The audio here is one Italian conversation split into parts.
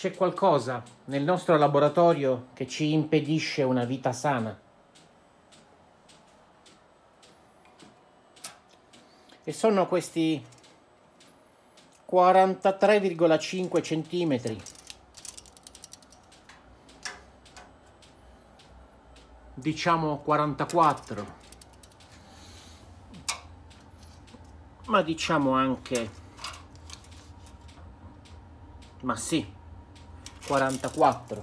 C'è qualcosa nel nostro laboratorio che ci impedisce una vita sana. E sono questi 43,5 centimetri diciamo 44, ma diciamo anche, ma sì, 44,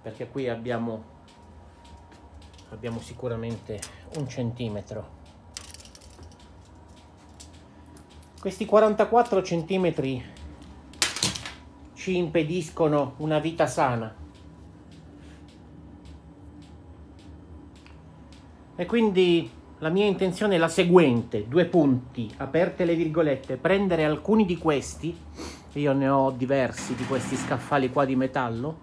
perché qui abbiamo sicuramente un centimetro. Questi 44 centimetri ci impediscono una vita sana. E quindi la mia intenzione è la seguente, due punti, aperte le virgolette, prendere alcuni di questi, io ne ho diversi di questi scaffali qua di metallo,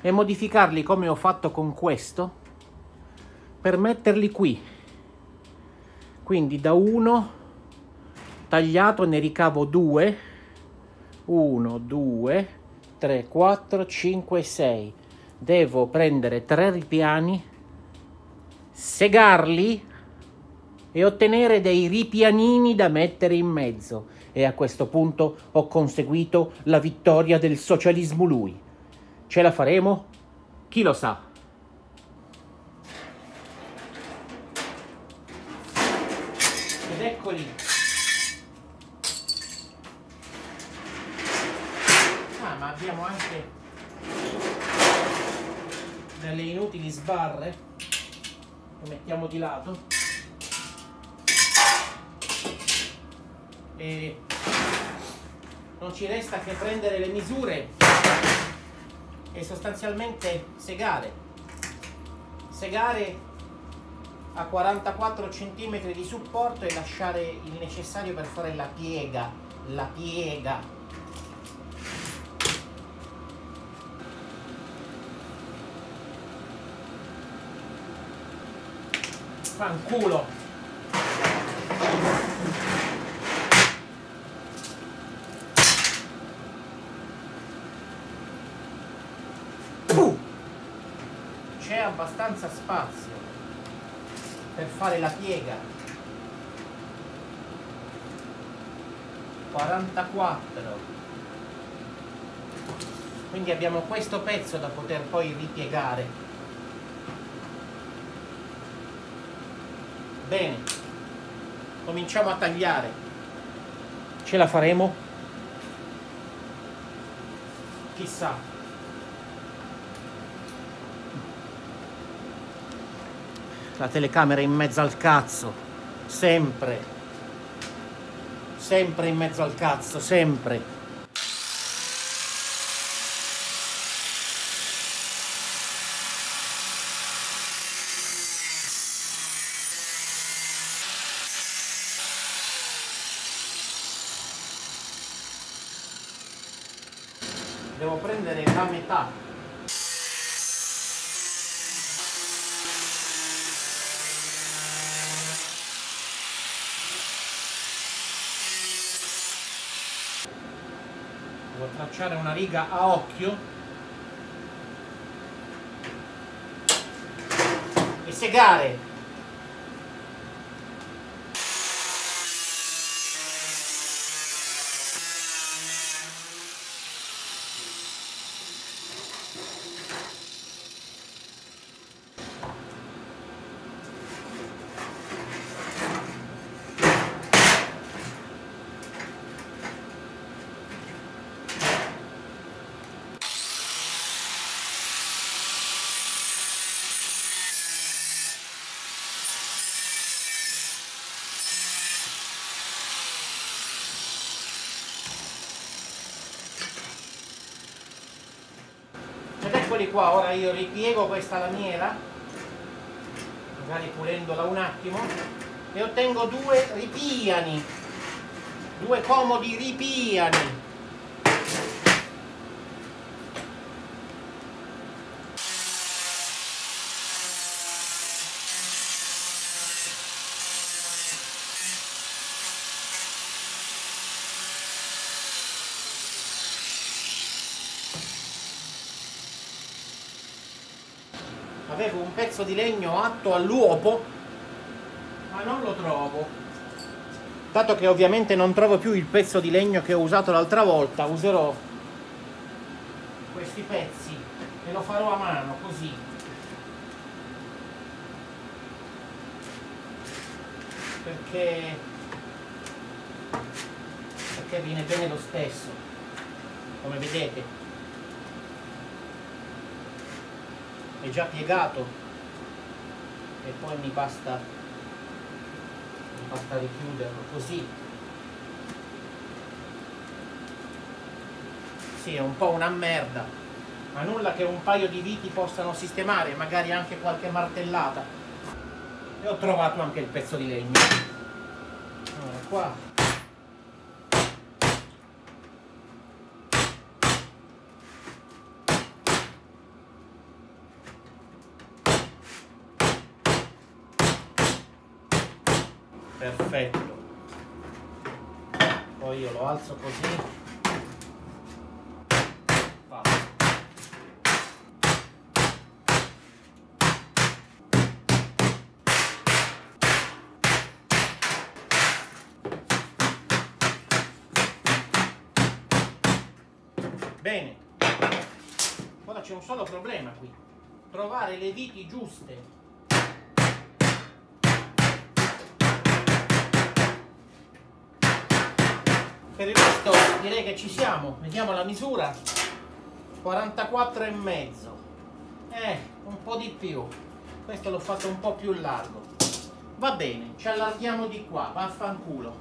e modificarli come ho fatto con questo, per metterli qui. Quindi da uno tagliato ne ricavo 2, 1, 2, 3, 4, 5, 6. Devo prendere 3 ripiani, segarli e ottenere dei ripianini da mettere in mezzo. E a questo punto ho conseguito la vittoria del socialismo lui. Ce la faremo? Chi lo sa? Ed eccoli. Abbiamo anche delle inutili sbarre, le mettiamo di lato e non ci resta che prendere le misure e sostanzialmente segare a 44 cm di supporto e lasciare il necessario per fare la piega. Fanculo. C'è abbastanza spazio per fare la piega. 44. Quindi abbiamo questo pezzo da poter poi ripiegare. Bene, cominciamo a tagliare. Ce la faremo? Chissà. La telecamera in mezzo al cazzo, sempre. Sempre in mezzo al cazzo, sempre. Devo prendere la metà. Devo tracciare una riga a occhio e segare. Qua ora io ripiego questa lamiera, magari pulendola un attimo, e ottengo due comodi ripiani. Avevo un pezzo di legno atto all'uopo, ma non lo trovo. Dato che ovviamente non trovo più il pezzo di legno che ho usato l'altra volta, userò questi pezzi e lo farò a mano, così. Perché viene bene lo stesso, come vedete è già piegato, e poi mi basta richiuderlo così. Sì, è un po' una merda, ma nulla che un paio di viti possano sistemare, magari anche qualche martellata. E ho trovato anche il pezzo di legno. Allora, qua perfetto, poi io lo alzo così. Vado. Bene, ora c'è un solo problema qui: trovare le viti giuste. Per il resto direi che ci siamo. Vediamo la misura: 44,5, un po' di più. Questo l'ho fatto un po' più largo. Va bene, ci allarghiamo di qua, vaffanculo.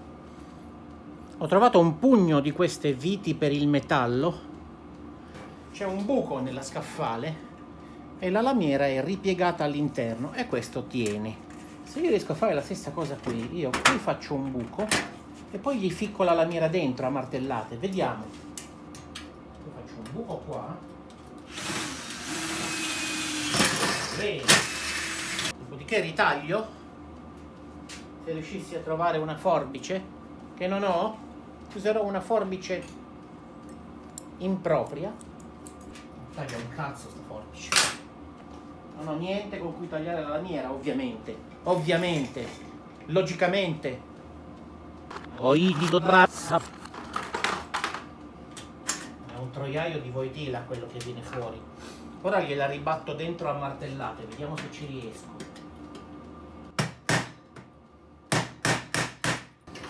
Ho trovato un pugno di queste viti per il metallo. C'è un buco nella scaffale e la lamiera è ripiegata all'interno, e questo tiene. Se io riesco a fare la stessa cosa qui, io qui faccio un buco e poi gli ficco la lamiera dentro a martellate. Vediamo. Io faccio un buco qua. Bene. Dopodiché ritaglio. Se riuscissi a trovare una forbice, che non ho, userò una forbice impropria. Taglia un cazzo sta forbice. Non ho niente con cui tagliare la lamiera, ovviamente. Ovviamente. Logicamente. È un troiaio di Voitila quello che viene fuori. Ora gliela ribatto dentro a martellate, vediamo se ci riesco.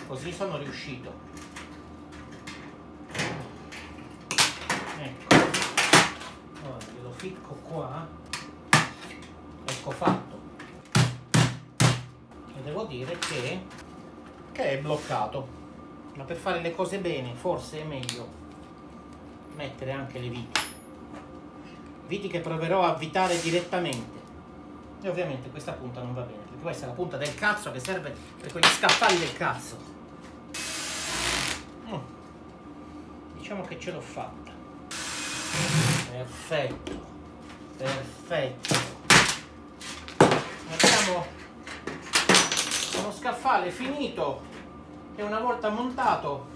Così sono riuscito. Ecco. Ora glielo ficco qua. Ecco fatto. E devo dire che è bloccato, ma per fare le cose bene forse è meglio mettere anche le viti che proverò a avvitare direttamente. E ovviamente questa punta non va bene, perché questa è la punta del cazzo che serve per quegli scaffali del cazzo. Diciamo che ce l'ho fatta. Perfetto. Mettiamo uno scaffale finito, che una volta montato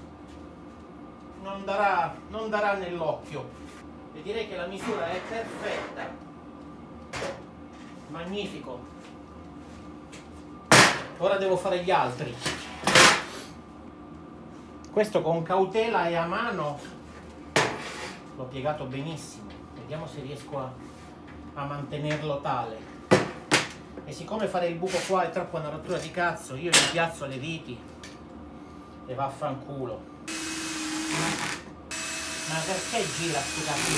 non darà nell'occhio, e direi che la misura è perfetta. Magnifico. Ora devo fare gli altri. Questo con cautela e a mano l'ho piegato benissimo, vediamo se riesco a mantenerlo tale. E siccome fare il buco qua è troppo una rottura di cazzo, io gli piazzo le viti e vaffanculo. Ma perché gira sto cazzo di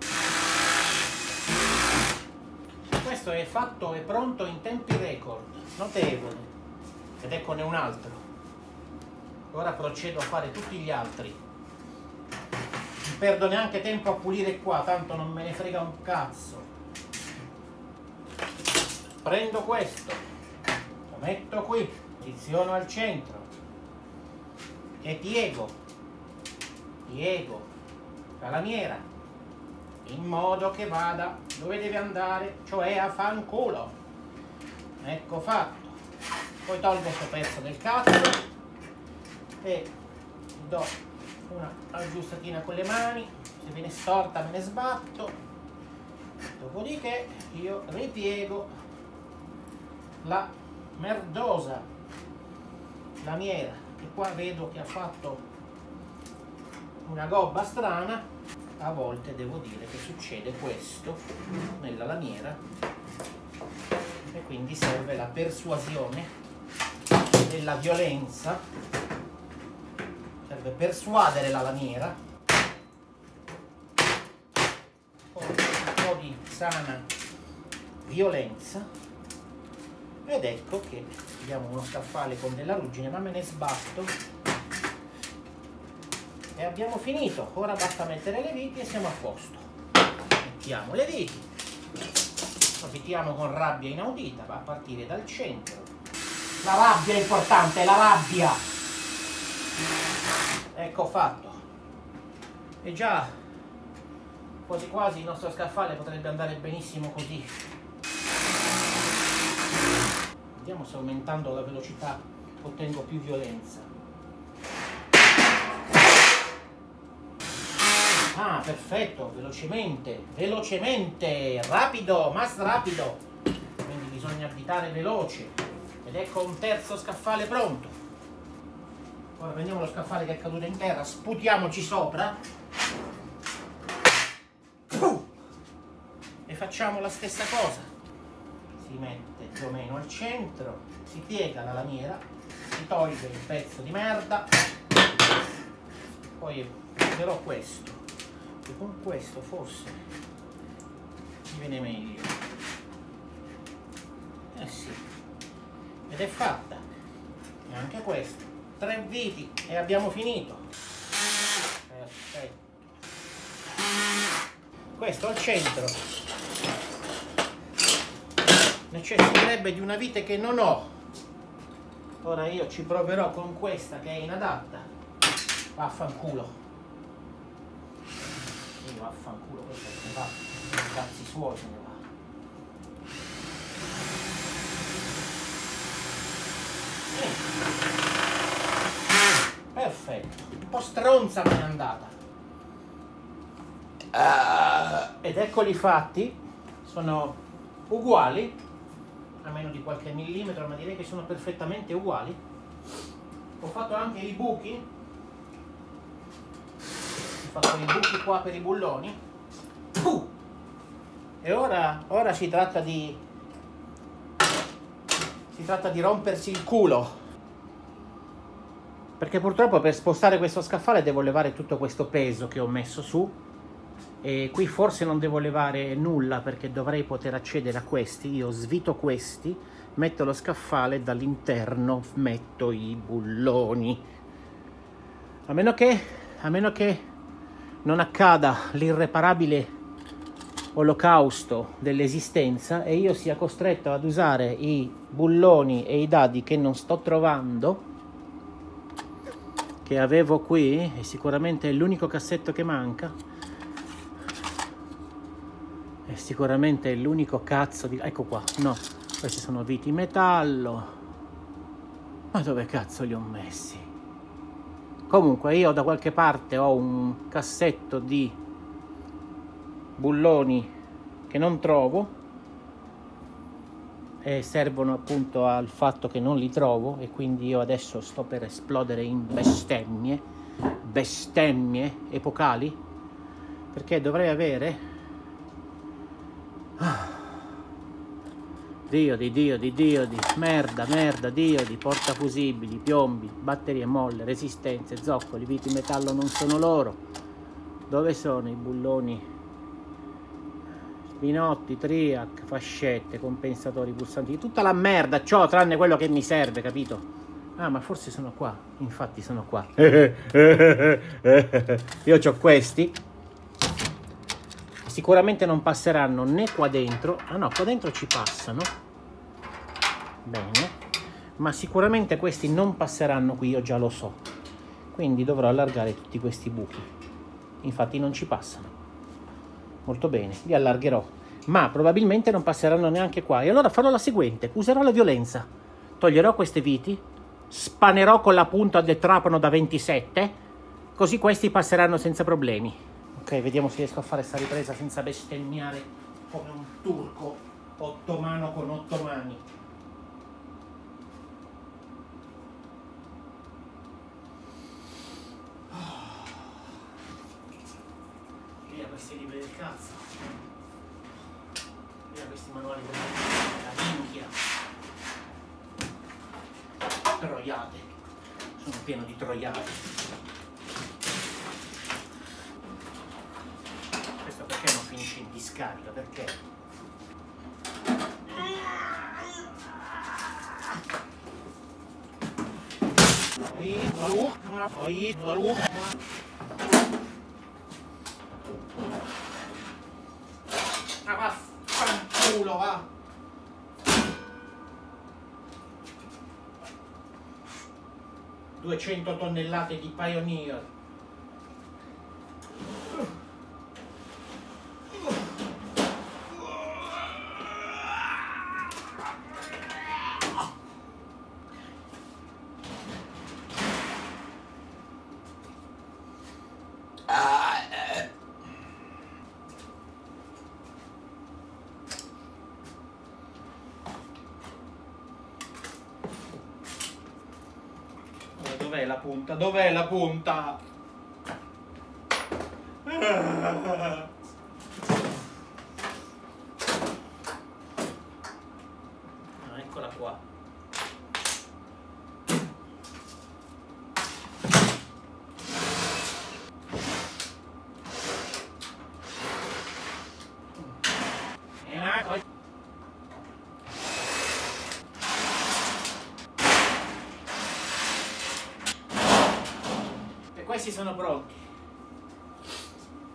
trapano? Questo è fatto e pronto in tempi record, notevole. Ed eccone un altro. Ora procedo a fare tutti gli altri. Non perdo neanche tempo a pulire qua, tanto non me ne frega un cazzo. Prendo questo, lo metto qui, posiziono al centro e piego la lamiera in modo che vada dove deve andare, cioè a fanculo. Ecco fatto. Poi tolgo questo pezzo del cazzo e do una aggiustatina con le mani, se viene storta me ne sbatto. dopodiché io ripiego la merdosa lamiera, e qua vedo che ha fatto una gobba strana. A volte devo dire che succede questo nella lamiera, e quindi serve la persuasione della violenza, serve persuadere la lamiera con un po' di sana violenza, ed ecco che abbiamo uno scaffale con della ruggine, ma me ne sbatto. E abbiamo finito, ora basta mettere le viti e siamo a posto. Mettiamo le viti, approfittiamo con rabbia inaudita, va a partire dal centro. La rabbia è importante, la rabbia! Ecco fatto. E già quasi quasi il nostro scaffale potrebbe andare benissimo così. Vediamo se aumentando la velocità ottengo più violenza. Ah, perfetto, velocemente, velocemente, rapido, mas rapido, quindi bisogna abitare veloce. Ed ecco un terzo scaffale pronto. Ora prendiamo lo scaffale che è caduto in terra, sputiamoci sopra e facciamo la stessa cosa. Si mette più o meno al centro, si piega la lamiera, si toglie il pezzo di merda, poi prenderò questo. Con questo forse mi viene meglio, eh sì, ed è fatta. E anche questo, 3 viti e abbiamo finito. Perfetto, questo al centro necessiterebbe di una vite che non ho. Ora io ci proverò con questa che è inadatta. Vaffanculo, vaffanculo, questo se ne va, cazzi suoi se ne va. Perfetto, un po' stronza me n'è andata. Ed eccoli fatti, sono uguali, a meno di qualche millimetro, ma direi che sono perfettamente uguali. Ho fatto anche i buchi. Ho fatto i buchi qua per i bulloni. E ora si tratta di rompersi il culo, perché purtroppo per spostare questo scaffale devo levare tutto questo peso che ho messo su, e qui forse non devo levare nulla perché dovrei poter accedere a questi. Io svito questi, metto lo scaffale, dall'interno metto i bulloni, a meno che non accada l'irreparabile olocausto dell'esistenza e io sia costretto ad usare i bulloni e i dadi che non sto trovando, che avevo qui, e sicuramente è l'unico cassetto che manca, e sicuramente è l'unico cazzo di... ecco qua, no, questi sono viti metallo, ma dove cazzo li ho messi? Comunque io da qualche parte ho un cassetto di bulloni che non trovo, e servono appunto al fatto che non li trovo, e quindi io adesso sto per esplodere in bestemmie epocali, perché dovrei avere... Dio di merda, di portafusibili, piombi, batterie molle, resistenze, zoccoli, viti metallo non sono loro. Dove sono i bulloni? Spinotti, triac, fascette, compensatori, pulsanti, tutta la merda, ciò tranne quello che mi serve, capito? Ah, ma forse sono qua, infatti sono qua. Io c'ho questi. Sicuramente non passeranno né qua dentro, ah no, qua dentro ci passano, bene, ma sicuramente questi non passeranno qui, io già lo so, quindi dovrò allargare tutti questi buchi, infatti non ci passano, molto bene, li allargherò, ma probabilmente non passeranno neanche qua, e allora farò la seguente, userò la violenza, toglierò queste viti, spanerò con la punta del trapano da 27, così questi passeranno senza problemi. Ok, vediamo se riesco a fare sta ripresa senza bestemmiare come un turco ottomano con otto mani. Via questi libri del cazzo, via questi manuali del cazzo, la minchia, troiate, sono pieno di troiate. Perché non finisce in discarica? Perché? Ma vaffanculo, va! Vaffanculo, 200 tonnellate di Pioneer. Dov'è la punta? Dov'è la punta? Ah, eccola qua. Questi sono pronti,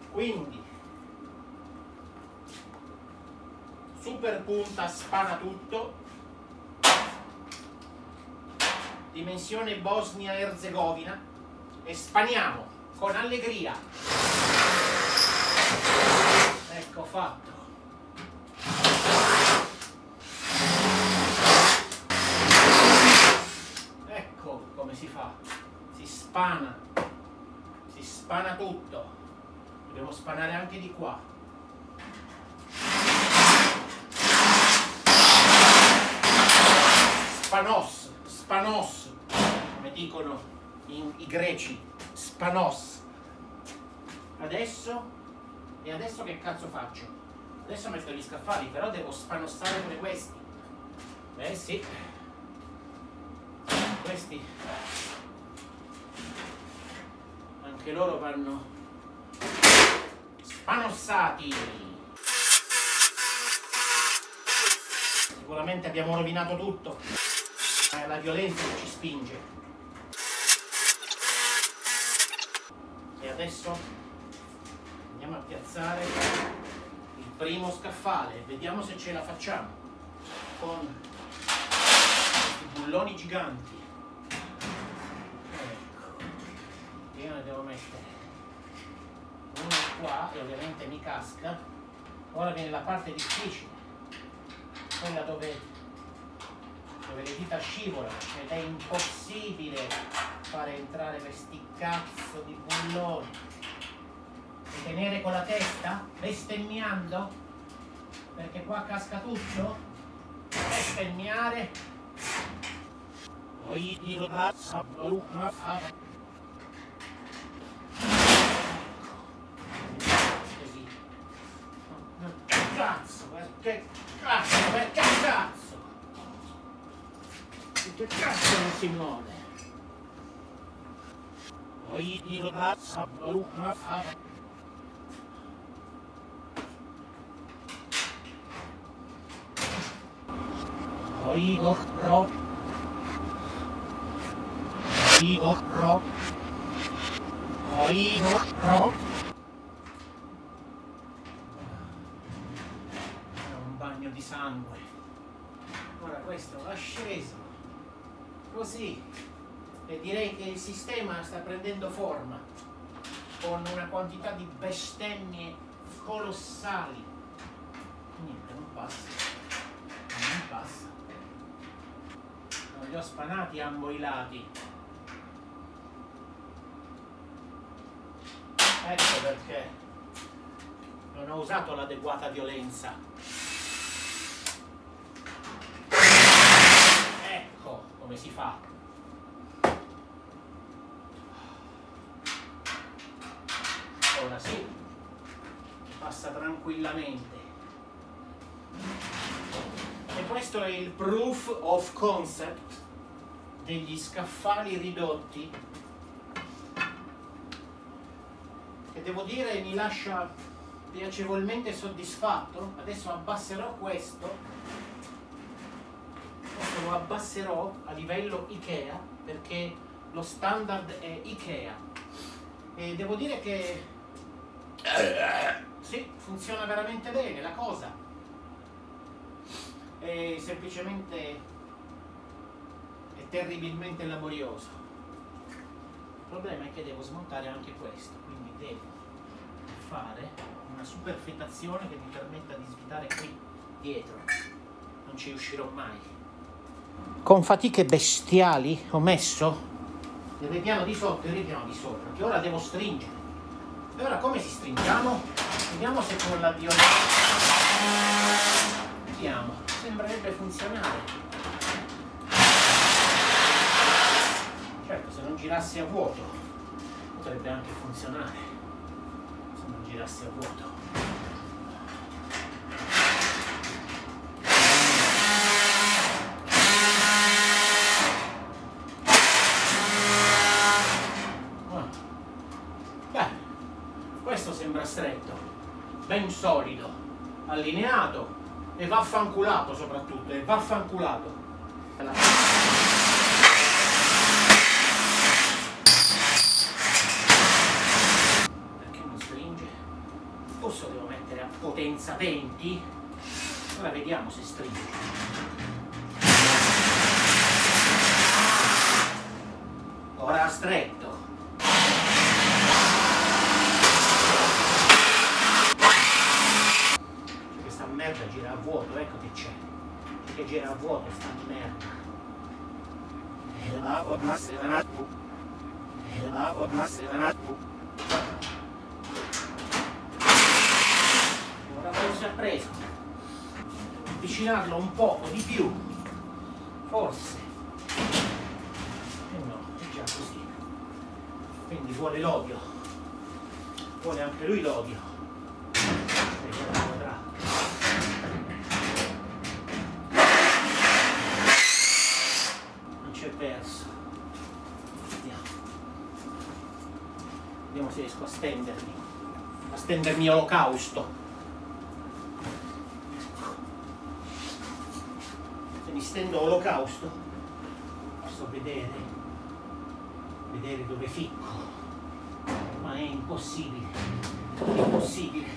quindi super punta spana tutto, dimensione Bosnia-Erzegovina, e spaniamo con allegria. Ecco fatto. Ecco come si fa, si spana. Si spana tutto, dobbiamo spanare anche di qua. Spanos, spanos, come dicono i greci, spanos. Adesso, e adesso che cazzo faccio? Adesso metto gli scaffali, però devo spanossare pure questi. Beh sì, questi... Che loro vanno spanossati. Sicuramente abbiamo rovinato tutto, è la violenza che ci spinge. E adesso andiamo a piazzare il primo scaffale, vediamo se ce la facciamo con questi bulloni giganti. Io ne devo mettere uno qua e ovviamente mi casca. Ora viene la parte difficile, quella dove le dita scivolano ed è impossibile fare entrare questi cazzo di bulloni e tenere con la testa bestemmiando, perché qua casca tutto. Bestemmiare. Perché cazzo? Che cazzo non si muove? Oigo pro. Di sangue. Ora questo va sceso così e direi che il sistema sta prendendo forma, con una quantità di bestemmie colossali. Niente, non passa. Non li ho spanati ambo i lati, ecco perché non ho usato l'adeguata violenza. Ecco come si fa. Ora sì, passa tranquillamente. E questo è il proof of concept degli scaffali ridotti, che devo dire mi lascia piacevolmente soddisfatto. Adesso abbasserò questo lo abbasserò a livello IKEA, perché lo standard è IKEA, e devo dire che sì, funziona veramente bene la cosa. È semplicemente terribilmente laborioso. Il problema è che devo smontare anche questo, quindi devo fare una superfettazione che mi permetta di svitare qui dietro. Non ci riuscirò mai. Con fatiche bestiali ho messo il ripiano di sotto e il ripiano di sopra, che ora devo stringere. E ora come si stringiamo? Vediamo se con la violenza. Vediamo, sembrerebbe funzionare. Certo, se non girassi a vuoto potrebbe anche funzionare, se non girassi a vuoto. Beh, questo sembra stretto, ben solido, allineato e vaffanculato soprattutto, e vaffanculato. Devo mettere a potenza 20. Ora vediamo se stringe. Ora ha stretto. Cioè, questa merda gira a vuoto, ecco che c'è. Cioè, che gira a vuoto sta merda. Ha preso, avvicinarlo un poco di più, forse, e no, è già così, quindi vuole l'odio, vuole anche lui l'odio, non c'è verso. Vediamo se riesco a stendermi olocausto. Mi stendo olocausto, posso vedere dove ficco, ma è impossibile, è impossibile.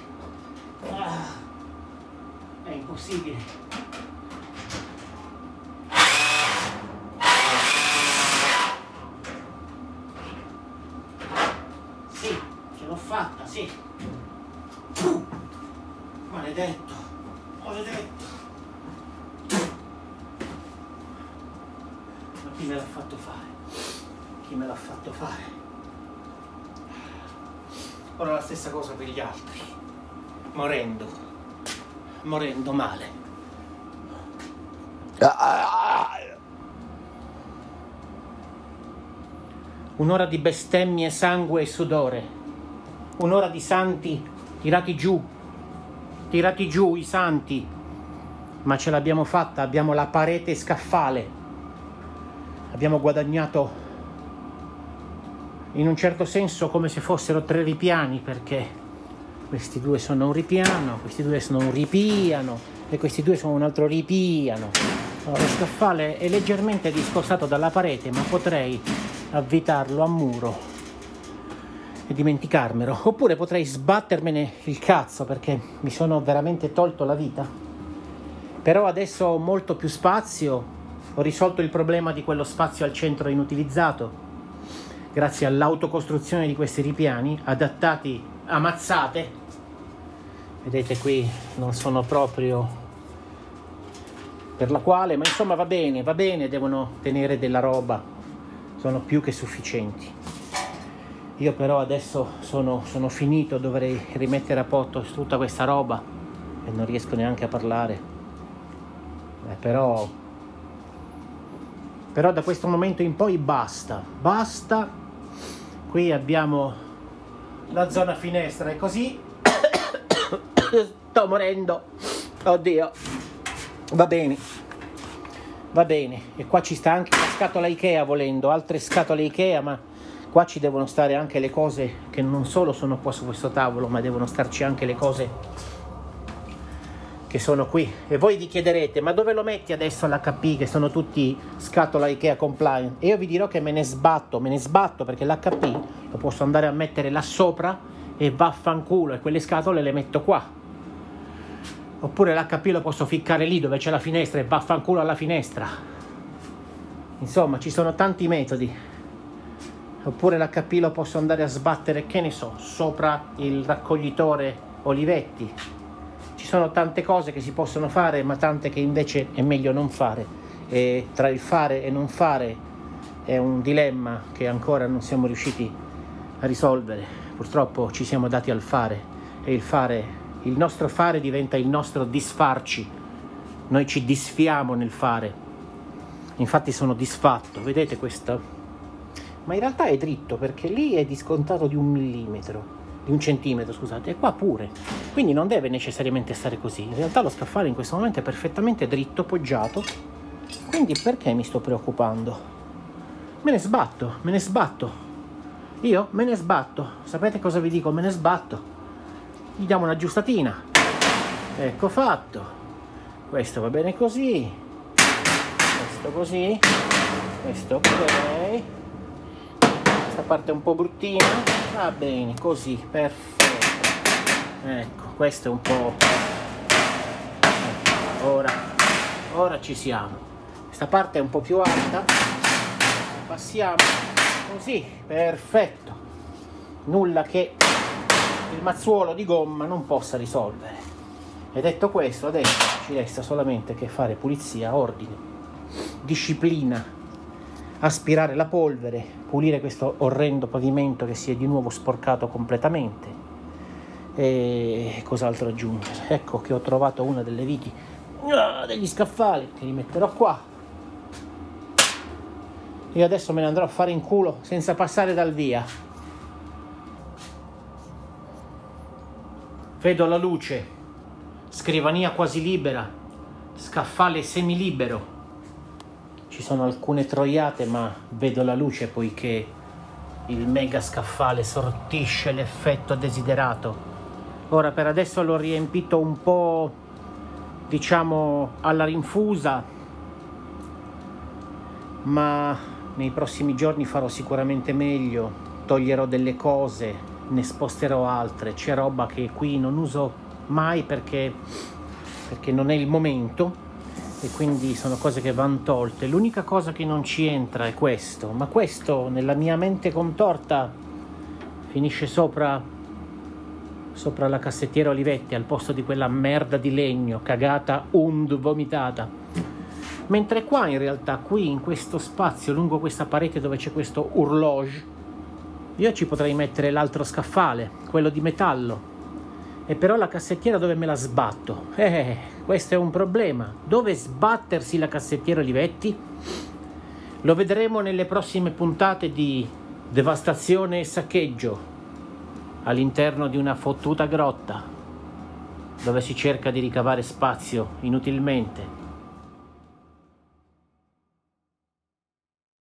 Sì, ce l'ho fatta, sì. Maledetto, maledetto. Chi me l'ha fatto fare? Chi me l'ha fatto fare? Ora la stessa cosa per gli altri, morendo male. Un'ora di bestemmie, sangue e sudore, un'ora di santi tirati giù i santi, ma ce l'abbiamo fatta, abbiamo la parete scaffale. Abbiamo guadagnato in un certo senso come se fossero tre ripiani, perché questi due sono un ripiano, questi due sono un ripiano e questi due sono un altro ripiano. Allora, lo scaffale è leggermente discostato dalla parete, ma potrei avvitarlo a muro e dimenticarmelo, oppure potrei sbattermene il cazzo, perché mi sono veramente tolto la vita. Però adesso ho molto più spazio. Ho risolto il problema di quello spazio al centro inutilizzato grazie all'autocostruzione di questi ripiani adattati a mazzate. Vedete qui non sono proprio per la quale, ma insomma va bene, devono tenere della roba, sono più che sufficienti. Io però adesso sono finito, dovrei rimettere a posto tutta questa roba e non riesco neanche a parlare. Però da questo momento in poi basta. Qui abbiamo la zona finestra, è così. Sto morendo, oddio. Va bene, e qua ci sta anche la scatola Ikea, volendo altre scatole Ikea, ma qua ci devono stare anche le cose che non solo sono qua su questo tavolo, ma devono starci anche le cose che sono qui. E voi vi chiederete: ma dove lo metti adesso l'HP, che sono tutti scatola Ikea compliant? E io vi dirò che me ne sbatto, perché l'HP lo posso andare a mettere là sopra e vaffanculo, e quelle scatole le metto qua. Oppure l'HP lo posso ficcare lì dove c'è la finestra e vaffanculo alla finestra. Insomma, ci sono tanti metodi. Oppure l'HP lo posso andare a sbattere, che ne so, sopra il raccoglitore Olivetti. Ci sono tante cose che si possono fare, ma tante che invece è meglio non fare. E tra il fare e non fare è un dilemma che ancora non siamo riusciti a risolvere. Purtroppo ci siamo dati al fare, e il fare... il nostro fare diventa il nostro disfarci, noi ci disfiamo nel fare. Infatti sono disfatto, vedete questo? Ma in realtà è dritto, perché lì è discontato di un centimetro, scusate, e qua pure. Quindi non deve necessariamente stare così. In realtà lo scaffale in questo momento è perfettamente dritto, poggiato, quindi perché mi sto preoccupando? Me ne sbatto. Io me ne sbatto. Sapete cosa vi dico? Me ne sbatto. Gli diamo una giustatina, ecco fatto. Questo va bene così, questo così, questo ok, questa parte è un po' bruttina, va bene così, perfetto. Ecco, questo è un po', ecco, ora ci siamo. Questa parte è un po' più alta, passiamo così, perfetto. Nulla che il mazzuolo di gomma non possa risolvere. E detto questo, adesso ci resta solamente che fare pulizia, ordine, disciplina, aspirare la polvere, pulire questo orrendo pavimento che si è di nuovo sporcato completamente. E cos'altro aggiungere? Ecco che ho trovato una delle viti degli scaffali, che li metterò qua. Io adesso me ne andrò a fare in culo senza passare dal via. Vedo la luce, scrivania quasi libera, scaffale semilibero. Ci sono alcune troiate, ma vedo la luce poiché il mega scaffale sortisce l'effetto desiderato. Ora, per adesso l'ho riempito un po', diciamo, alla rinfusa, ma nei prossimi giorni farò sicuramente meglio, toglierò delle cose, ne sposterò altre. C'è roba che qui non uso mai perché non è il momento, e quindi sono cose che vanno tolte. L'unica cosa che non ci entra è questo, ma questo nella mia mente contorta finisce sopra la cassettiera Olivetti, al posto di quella merda di legno cagata und vomitata. Mentre qua, in realtà, qui in questo spazio lungo questa parete dove c'è questo orloge, io ci potrei mettere l'altro scaffale, quello di metallo. E però la cassettiera dove me la sbatto? Questo è un problema. Dove sbattersi la cassettiera Olivetti? Lo vedremo nelle prossime puntate di Devastazione e Saccheggio, all'interno di una fottuta grotta, dove si cerca di ricavare spazio inutilmente.